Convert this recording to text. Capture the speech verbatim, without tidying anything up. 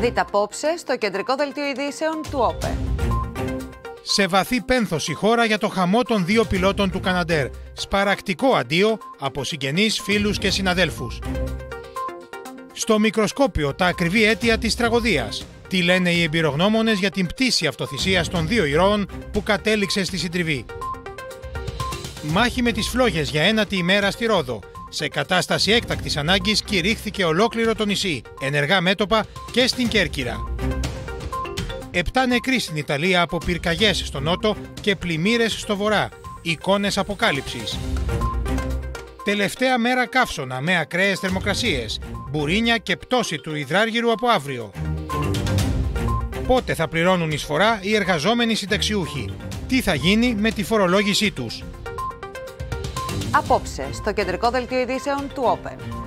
Δείτε απόψε στο κεντρικό δελτίο ειδήσεων του Όπεν. Σε βαθύ πένθος η χώρα για το χαμό των δύο πιλότων του Καναντέρ. Σπαρακτικό αντίο από συγγενείς, φίλους και συναδέλφους. Στο μικροσκόπιο τα ακριβή αίτια της τραγωδίας. Τι λένε οι εμπειρογνώμονες για την πτήση αυτοθυσίας των δύο ηρώων που κατέληξε στη συντριβή. Μάχη με τις φλόγες για ένατη ημέρα στη Ρόδο. Σε κατάσταση έκτακτης ανάγκης κηρύχθηκε ολόκληρο το νησί, ενεργά μέτωπα και στην Κέρκυρα. Επτά νεκροί στην Ιταλία από πυρκαγιές στο νότο και πλημμύρες στο βορρά. Εικόνες αποκάλυψης. Τελευταία μέρα καύσωνα με ακραίες θερμοκρασίες, μπουρίνια και πτώση του υδράργυρου από αύριο. Πότε θα πληρώνουν εισφορά οι εργαζόμενοι συνταξιούχοι. Τι θα γίνει με τη φορολόγησή τους. Απόψε στο κεντρικό δελτίο ειδήσεων του Όπεν.